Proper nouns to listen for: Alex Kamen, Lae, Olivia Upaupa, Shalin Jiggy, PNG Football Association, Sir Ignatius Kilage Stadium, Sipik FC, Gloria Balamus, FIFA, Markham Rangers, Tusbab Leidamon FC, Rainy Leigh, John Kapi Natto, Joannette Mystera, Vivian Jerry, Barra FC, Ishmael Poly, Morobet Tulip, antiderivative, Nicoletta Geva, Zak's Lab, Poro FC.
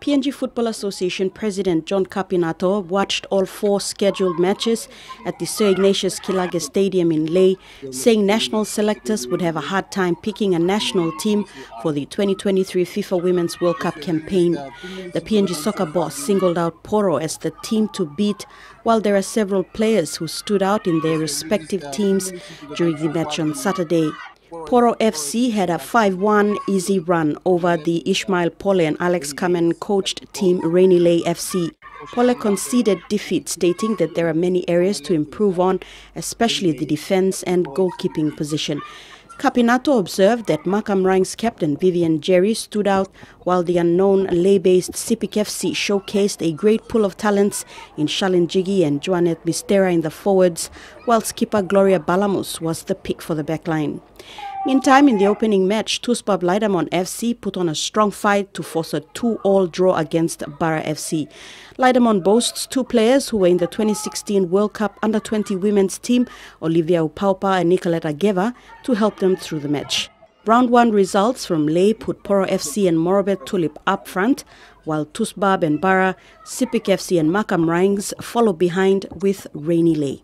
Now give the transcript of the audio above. PNG Football Association President John Kapi Natto watched all four scheduled matches at the Sir Ignatius Kilage Stadium in Lae, saying national selectors would have a hard time picking a national team for the 2023 FIFA Women's World Cup campaign. The PNG soccer boss singled out Poro as the team to beat, while there are several players who stood out in their respective teams during the match on Saturday. Poro FC had a 5-1 easy run over the Ishmael Poly and Alex Kamen coached team Rainy Leigh FC. Poly conceded defeat, stating that there are many areas to improve on, especially the defense and goalkeeping position. Kapi Natto observed that Markham Rangers captain Vivian Jerry stood out, while the unknown Lae-based Sipik FC showcased a great pool of talents in Shalin Jiggy and Joannette Mystera in the forwards, while skipper Gloria Balamus was the pick for the backline. Meantime, in the opening match, Tusbab Leidamon FC put on a strong fight to force a 2-2 draw against Barra FC. Leidamon boasts two players who were in the 2016 World Cup Under-20 women's team, Olivia Upaupa and Nicoletta Geva, to help them through the match. Round 1 results from Lae put Poro FC and Morobet Tulip up front, while Tusbab and Barra, Sipik FC and Markham Rangers follow behind with Rainy Leigh.